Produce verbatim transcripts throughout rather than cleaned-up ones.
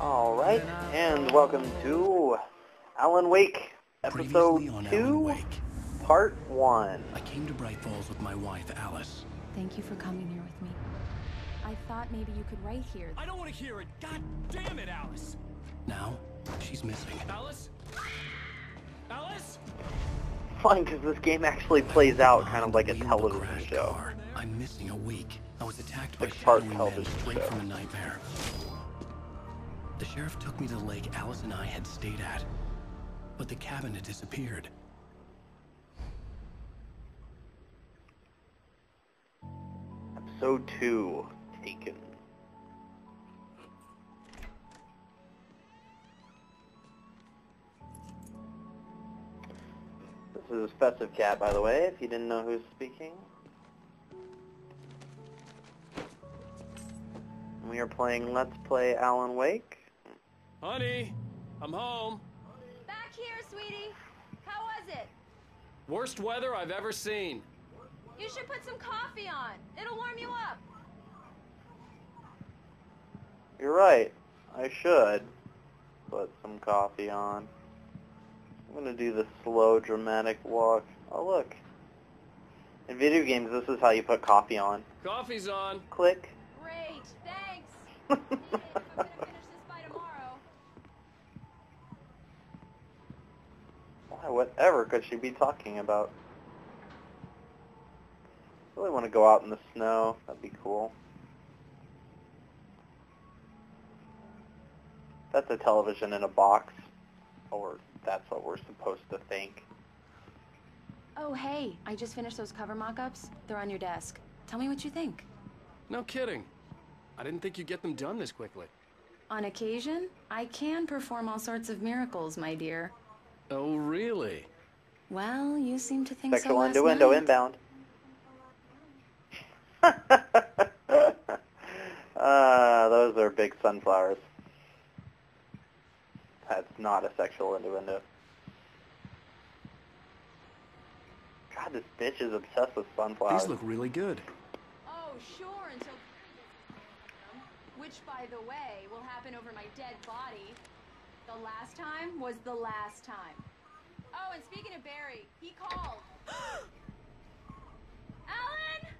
Alright, and welcome to Alan Wake, Episode two, Part one. I came to Bright Falls with my wife, Alice. Thank you for coming here with me. I thought maybe you could write here. I don't want to hear it! God damn it, Alice! Now, she's missing. Alice? Alice? Fun, because this game actually plays out kind of like a television show. I'm missing a week. I was attacked by a straight from a nightmare. The sheriff took me to the lake Alice and I had stayed at, but the cabin had disappeared. Episode two, Taken. This is Festivecat, by the way, if you didn't know who's speaking. We are playing Let's Play Alan Wake. Honey, I'm home. Back here, sweetie. How was it? Worst weather I've ever seen. You should put some coffee on. It'll warm you up. You're right. I should put some coffee on. I'm going to do the slow, dramatic walk. Oh, look. In video games, this is how you put coffee on. Coffee's on. Click. Great. Thanks. I'm gonna finish this by tomorrow. Why, whatever could she be talking about? I really want to go out in the snow. That'd be cool. That's a television in a box. Or that's what we're supposed to think. Oh, hey. I just finished those cover mock-ups. They're on your desk. Tell me what you think. No kidding. I didn't think you'd get them done this quickly. On occasion, I can perform all sorts of miracles, my dear. Oh, really? Well, you seem to think so last night. Sexual innuendo inbound. uh, those are big sunflowers. That's not a sexual innuendo. God, this bitch is obsessed with sunflowers. These look really good. Oh, sure, until... which, by the way, will happen over my dead body. The last time was the last time. Oh, and speaking of Barry, he called. Alan!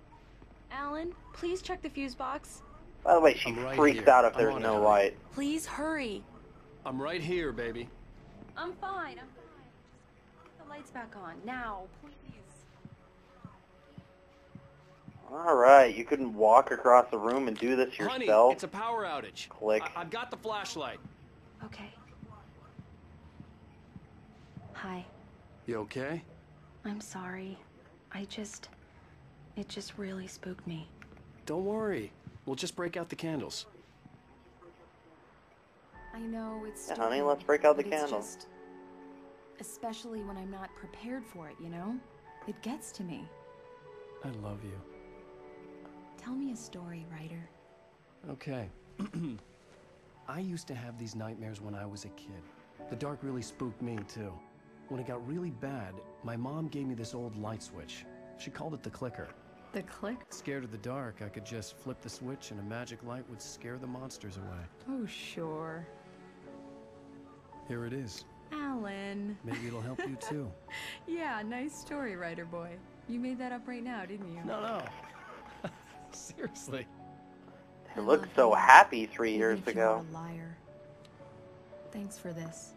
Alan, please check the fuse box. By the way, she right freaks here. out if there's no hurry. light. Please hurry. I'm right here, baby. I'm fine, I'm fine. Just put the lights back on, now, please. All right, you couldn't walk across the room and do this yourself? Honey, it's a power outage. Click. I I've got the flashlight. Okay. Hi. You okay? I'm sorry. I just... it just really spooked me. Don't worry. We'll just break out the candles. I know it's... Yeah, honey, let's break out the candles. Just, especially when I'm not prepared for it, you know? It gets to me. I love you. Tell me a story, writer. Okay. I used to have these nightmares when I was a kid. The dark really spooked me, too. When it got really bad, my mom gave me this old light switch. She called it the clicker. The click? Scared of the dark, I could just flip the switch and a magic light would scare the monsters away. Oh, sure. Here it is. Alan. Maybe it'll help you, too. Yeah, nice story, writer boy. You made that up right now, didn't you? No, no. Seriously. They looked so happy three years ago. You're a liar. Thanks for this.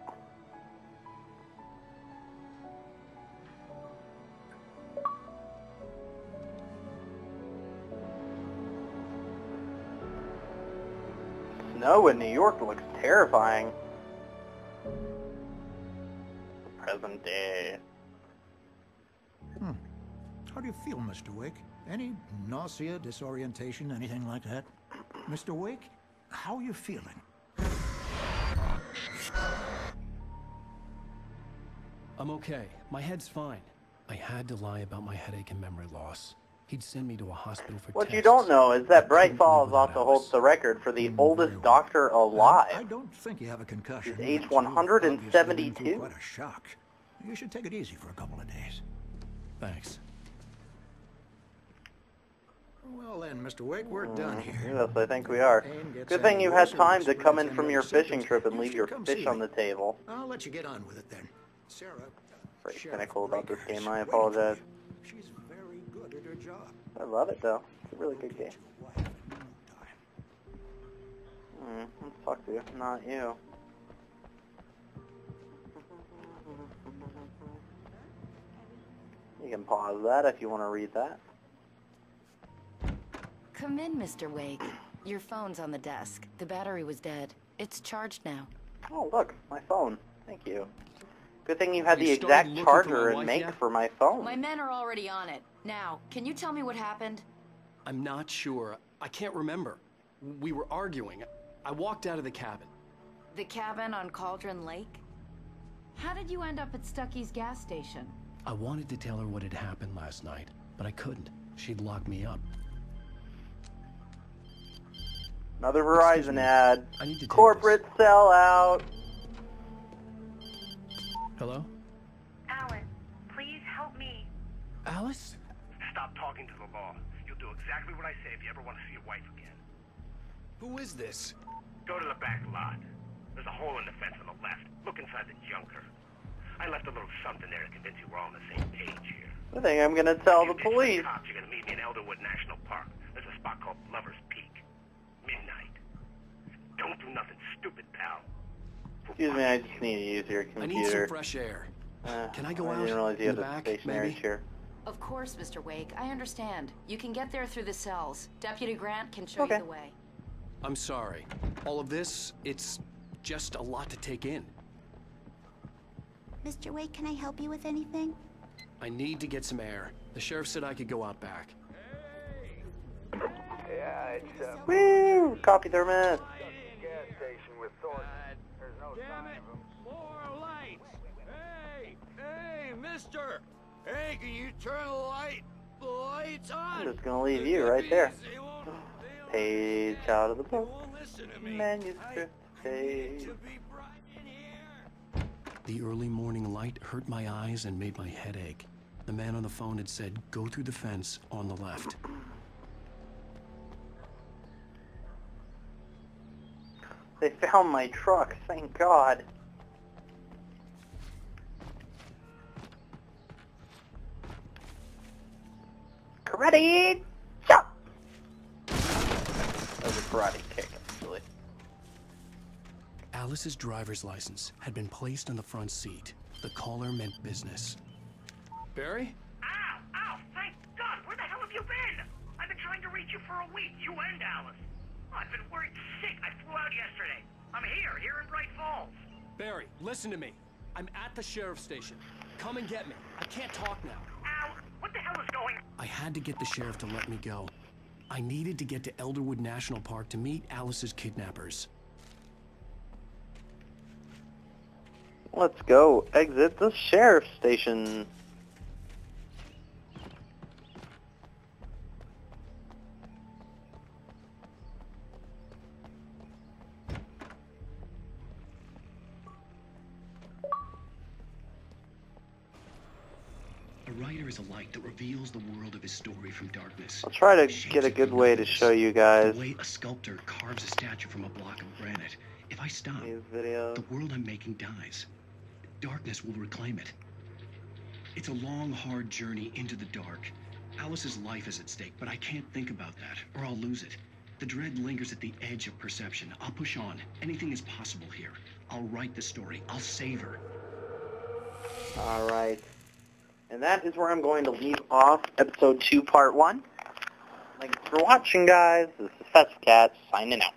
Snow in New York looks terrifying. The present day. Hmm. How do you feel, Mister Wake? Any nausea, disorientation, anything like that? Mister Wake, how are you feeling? I'm okay. My head's fine. I had to lie about my headache and memory loss. He'd send me to a hospital for tests. What you don't know is that Bright Falls also holds the record for the oldest doctor alive. I don't think you have a concussion. He's age one hundred seventy-two. What a shock. You should take it easy for a couple of days. Thanks. Well then, Mister Wake, we're done here. Yes, I think we are. Good thing you had time to come in from your fishing trip and leave your fish on the table. I'll let you get on with it then. Sarah, pretty cynical about this game, I apologize. She's very good at her job. I love it though. It's a really good game. Hmm, fuck you, not you. You can pause that if you want to read that. Come in, Mister Wake. Your phone's on the desk. The battery was dead. It's charged now. Oh, look, my phone. Thank you. Good thing you had the exact charger and make for my phone. My men are already on it. Now, can you tell me what happened? I'm not sure. I can't remember. We were arguing. I walked out of the cabin. The cabin on Cauldron Lake? How did you end up at Stucky's gas station? I wanted to tell her what had happened last night, but I couldn't. She'd lock me up. Another Verizon ad. I need to corporate sellout. Hello? Alan, please help me. Alice? Stop talking to the law. You'll do exactly what I say if you ever want to see your wife again. Who is this? Go to the back lot. There's a hole in the fence on the left. Look inside the junker. I left a little something there to convince you we're all on the same page here. I think I'm gonna tell the police. Cops, you're gonna meet me in Elderwood National Park. There's a spot called Lover's Peak. Midnight. Don't do nothing stupid, pal. Excuse me, I just need to use your computer. I need some fresh air. Uh, Can I go out? I didn't realize you had a stationary chair. Of course, Mister Wake. I understand. You can get there through the cells. Deputy Grant can show you the way. I'm sorry. All of this, it's just a lot to take in. Mister Wake, can I help you with anything? I need to get some air. The sheriff said I could go out back. Hey. Yeah, it's uh, woo! Copy their mess. Damn it! More lights! Hey! Hey, mister! Hey, can you turn the light? The light's on! I'm just gonna leave you right there. Page out of the book. Manuscript page. The early morning light hurt my eyes and made my head ache. The man on the phone had said, go through the fence on the left. They found my truck, thank God. Karate chop! That was a karate kick, actually. Alice's driver's license had been placed on the front seat. The caller meant business. Barry? Ow! Ow! Thank God! Where the hell have you been? I've been trying to reach you for a week, you and Alice. I've been worried sick. I flew out yesterday. I'm here, here in Bright Falls. Barry, listen to me. I'm at the sheriff's station. Come and get me. I can't talk now. Ow! What the hell is going on? I had to get the sheriff to let me go. I needed to get to Elderwood National Park to meet Alice's kidnappers. Let's go exit the sheriff's station. Is a light that reveals the world of his story from darkness. I'll try to get a good way to show you guys. The way a sculptor carves a statue from a block of granite. If I stop, the world I'm making dies. Darkness will reclaim it. It's a long, hard journey into the dark. Alice's life is at stake, but I can't think about that, or I'll lose it. The dread lingers at the edge of perception. I'll push on. Anything is possible here. I'll write the story. I'll save her. All right. And that is where I'm going to leave off episode two, part one. Thanks for watching, guys. This is festivecat signing out.